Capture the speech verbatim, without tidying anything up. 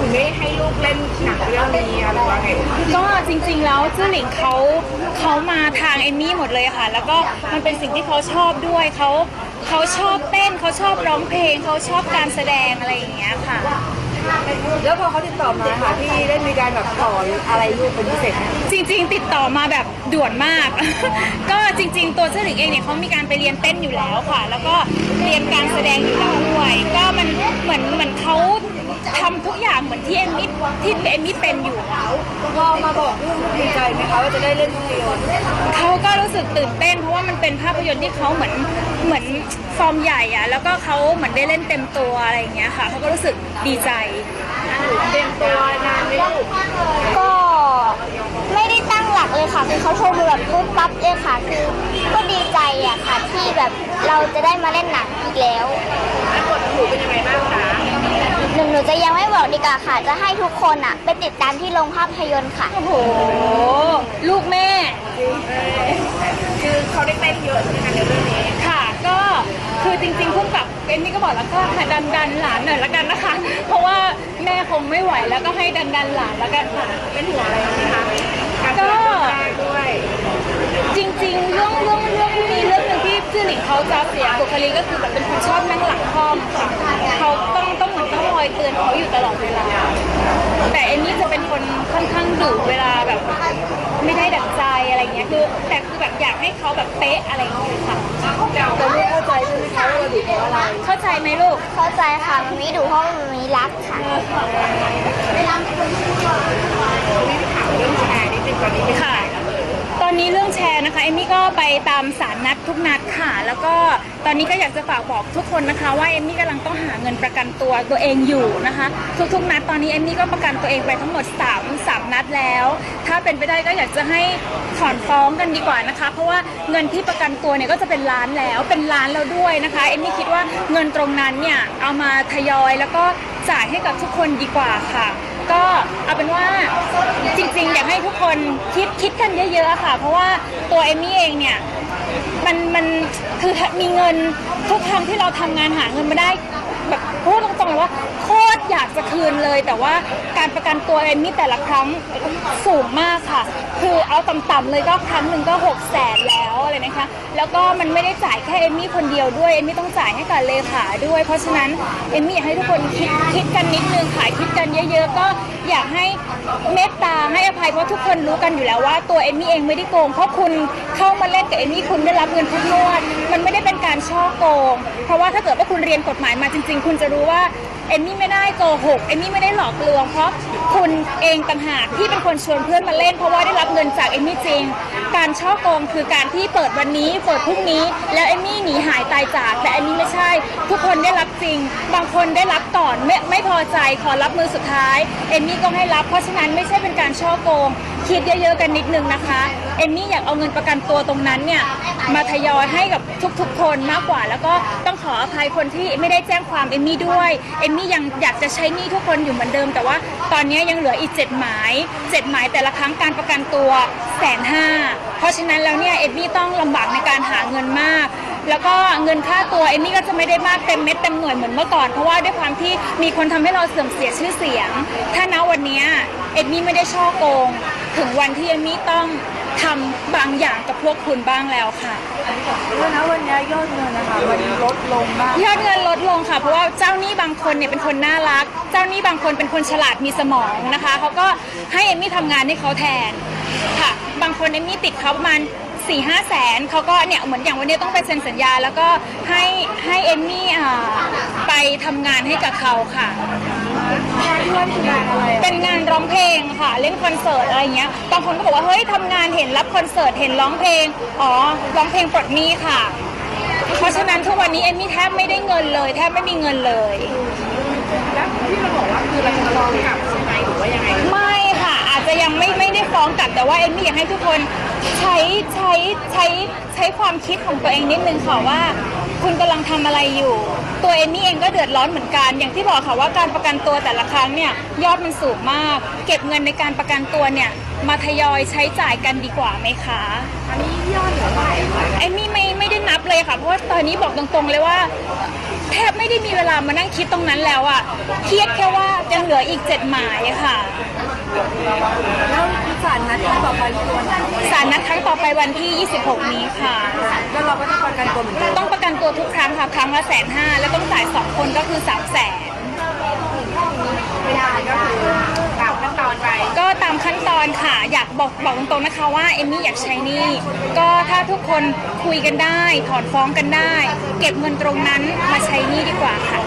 ถึงได้ให้ลูกเล่นหนังเรื่องนี้อะไรว่าไงก็จริงๆแล้วจื้อหลิงเขาเขามาทางเอมมี่หมดเลยค่ะแล้วก็มันเป็นสิ่งที่เขาชอบด้วยเขาเขาชอบเต้นเขาชอบร้องเพลงเขาชอบการแสดงอะไรอย่างเงี้ยค่ะแล้วพอเขาติดต่อมาค่ะพี่ได้มีการแบบสอนอะไรลูกเป็นพิเศษจริงๆติดต่อมาแบบด่วนมาก ก็จริงๆตัวเจ้าหลิงเองเนี่ยเขามีการไปเรียนเต้นอยู่แล้วค่ะแล้วก็เรียนการแสดงอยู่แล้วด้วยก็มันเหมือนเหมือนเขาทำทุกอย่างเหมือนที่เอมมี่ที่เอมมี่เป็นอยู่พอมาบอกลูกดีใจไหมคะว่าจะได้เล่นภาพยนตร์เขาก็รู้สึกตื่นเต้นเพราะว่ามันเป็นภาพยนตร์ที่เขาเหมือนเหมือนฟอร์มใหญ่อะแล้วก็เขาเหมือนได้เล่นเต็มตัวอะไรอย่างเงี้ยค่ะเขาก็รู้สึกดีใจเต็มตัวนานไหมลูกก็ไม่ได้ตั้งหลักเลยค่ะคือเขาโทรมาแบบปุ๊บปั๊บเลยค่ะคือก็ดีใจอะค่ะที่แบบเราจะได้มาเล่นหนังอีกแล้วแล้วกดหูเป็นยังไงบ้างคะหนูหนูจะยังไม่บอกดีกว่าค่ะจะให้ทุกคนอะไปติดตามที่โรงภาพยนตร์ค่ะโอ้โหลูกแม่คือเขาได้เต้นเยอะใช่ไหมคะในเรื่องนี้ค่ะก็คือจริงๆพุ่งกับเอ็นนี่ก็บอกแล้วก็ดันดันหลานหน่อยละกันนะคะเพราะว่าแม่คงไม่ไหวแล้วก็ให้ดันดันหลานละกันค่ะเป็นหัวอะไรนะคะก็จริงๆเรื่องเรื่องเรื่องมีเรื่องหนึ่งที่จื้อหลิงเขาจะเสียบุคลิกก็คือแบบเป็นคนชอบนั่งหลังคอมค่ะเขาต้องต้องต้องคอยเตือนเขาอยู่ตลอดเวลาแต่เอ็นนี่จะเป็นคนค่อนข้างดุเวลาแบบไม่ได้ดั่งใจอะไรเงี้ยคือแต่คือแบบอยากให้เขาแบบเป๊ะอะไรอย่างเงี้ยค่ะแต่ลูกเข้าใจใช่ไหมคะว่าเราดุเพราะอะไรเข้าใจไหมลูกเข้าใจค่ะมันมีดุเพราะมันมีรักค่ะไม่รักไม่ควรที่จะไม่ถามเรื่องแชร์นี่เป็นตอนนี้ค่ะตอนนี้เรื่องแชร์นะคะเอมมี่ก็ไปตามศาลนัดทุกนัดค่ะแล้วก็ตอนนี้ก็อยากจะฝากบอกทุกคนนะคะว่าเอมมี่กำลังต้องหาเงินประกันตัวตัวเองอยู่นะคะทุกๆนัดตอนนี้เอมมี่ก็ประกันตัวเองไปทั้งหมดสามนัดแล้วถ้าเป็นไปได้ก็อยากจะให้ถอนฟ้องกันดีกว่านะคะเพราะว่าเงินที่ประกันตัวเนี่ยก็จะเป็นล้านแล้วเป็นล้านแล้วด้วยนะคะเอมมี่คิดว่าเงินตรงนั้นเนี่ยเอามาทยอยแล้วก็จ่ายให้กับทุกคนดีกว่าค่ะก็เอาเป็นว่าจริงๆอยากให้ทุกคนคิดคิดกันเยอะๆค่ะเพราะว่าตัวเอมมี่เองเนี่ยมันมันคือมีเงินทุกครั้งที่เราทำงานหาเงินมาได้แบบพูดตรงๆเลยว่าโคตรอยากจะคืนเลยแต่ว่าการประกันตัวเอมมี่แต่ละครั้งสูงมากค่ะคือเอาต่ำๆเลยก็ครั้งหนึ่งก็หกแสนแล้วอะไรนะคะแล้วก็มันไม่ได้จ่ายแค่เอมมี่คนเดียวด้วยเอมมี่ต้องจ่ายให้กับเลขาด้วยเพราะฉะนั้นเอมมี่อยากให้ทุกคนคิดคิดกันนิดนึงค่ะคิดกันเยอะๆก็อยากให้เมตตาให้อภัยเพราะทุกคนรู้กันอยู่แล้วว่าตัวเอมมี่เองไม่ได้โกงเพราะคุณเข้ามาเล่นกับเอมมี่คุณได้รับเงินทุกงวดมันไม่ได้เป็นการช่อโกงเพราะว่าถ้าเกิดว่าคุณเรียนกฎหมายมาจริงๆคุณจะรู้ว่าเอมมี่ไม่ได้โกหกเอมมี่ไม่ได้หลอกลวงเพราะคุณเองต่างหากที่เป็นคนชวนเพื่อนมาเล่นเพราะว่าได้รับเงินจากเอมมี่จริงการช่อโกงคือการที่เปิดวันนี้เปิดพรุ่งนี้แล้วเอมมี่หนีหายตายจากแต่เอมมี่ไม่ใช่ทุกคนได้รับจริงบางคนได้รับก่อนไม่ไม่พอใจขอรับมือสุดท้ายเอมมี่ก็ให้รับเพราะฉะนั้นไม่ใช่เป็นการช่อโกงคิดเยอะๆกันนิดนึงนะคะเอมมี่อยากเอาเงินประกันตัวตรงนั้นเนี่ยมาทยอยให้กับทุกๆคนมากกว่าแล้วก็ต้องขออภัยคนที่ไม่ได้แจ้งความเอมมี่ด้วยเอมมี่ยังอยากจะใช้หนี้ทุกคนอยู่เหมือนเดิมแต่ว่าตอนนี้ยังเหลืออีกเจ็ดหมายเจ็ดหมายแต่ละครั้งการประกันตัวแสนห้าเพราะฉะนั้นแล้วเนี่ยเอมมี่ต้องลำบากในการหาเงินมากแล้วก็เงินค่าตัวเอมมี่ก็จะไม่ได้มากเต็มเม็ดเต็มหน่วยเหมือนเมื่อก่อนเพราะว่าด้วยความที่มีคนทำให้เราเสื่อมเสียชื่อเสียงถ้าณวันนี้เอมมี่ไม่ได้ช่อโกงถึงวันที่เอมมี่ต้องทำบางอย่างกับพวกคุณบ้างแล้วค่ะแล้วนะวันนี้ยอดเงินนะคะมันลดลงมากยอดเงินลดลงค่ะเพราะว่าเจ้าหนี้บางคนเนี่ยเป็นคนน่ารักเจ้าหนี้บางคนเป็นคนฉลาดมีสมองนะคะเขาก็ให้เอมมี่ทำงานให้เขาแทนค่ะบางคนเอมมี่ติดเขาประมาณสี่ห้าแสนเขาก็เนี่ยเหมือนอย่างวันนี้ต้องไปเซ็นสัญญาแล้วก็ให้ให้เอมมี่ไปทำงานให้กับเขาค่ะเป็นงานร้องเพลงค่ะเล่นคอนเสิร์ตอะไรเงี้ยบางคนก็บอกว่าเฮ้ยทำงานเห็นรับคอนเสิร์ตเห็นร้องเพลงอ๋อร้องเพลงปลดหนี้ค่ะเพราะฉะนั้นทุกวันนี้เอมมี่แทบไม่ได้เงินเลยแทบไม่มีเงินเลยแล้วที่เราบอกว่าคือเราจะลองกลับใช่ไหมหรือว่ายังไงไม่ค่ะอาจจะยังไม่ไม่ได้ฟ้องกลับแต่ว่าเอมมี่อยากให้ทุกคนใช้ใช้ใช้ใช้ความคิดของตัวเองนิดนึงค่ะว่าคุณกำลังทำอะไรอยู่ตัวเอมมี่เองก็เดือดร้อนเหมือนกันอย่างที่บอกค่ะว่าการประกันตัวแต่ละครั้งเนี่ยยอดมันสูงมากเก็บเงินในการประกันตัวเนี่ยมาทยอยใช้จ่ายกันดีกว่าไหมคะอันนี้ยอดเท่าไหร่เอมมี่ไม่ไม่ได้นับเลยค่ะเพราะว่าตอนนี้บอกตรงๆเลยว่า แทบไม่ได้มีเวลามานั่งคิดตรงนั้นแล้วอ่ะเครียดแค่ว่ายังเหลืออีกเจ็ดหมายค่ะแล้วศาลนัดครั้งต่อไปศาลนัดครั้งต่อไปวันที่ยี่สิบหกนี้ค่ะแล้วเราก็ต้องประกันตัวเหมือนกันต้องประกันตัวทุกครั้งค่ะครั้งละแสนห้าแล้วต้องจ่ายสองคนก็คือสามแสนเวลาก็คือตามขั้นตอนไปก็ตามขั้นตอนค่ะอยากบอกบอกตรงๆนะคะว่าเอมมี่อยากใช้หนี้ก็ถ้าทุกคนคุยกันได้ถอนฟ้องกันได้เก็บเงินตรงนั้นมาใช้หนี้ดีกว่าค่ะ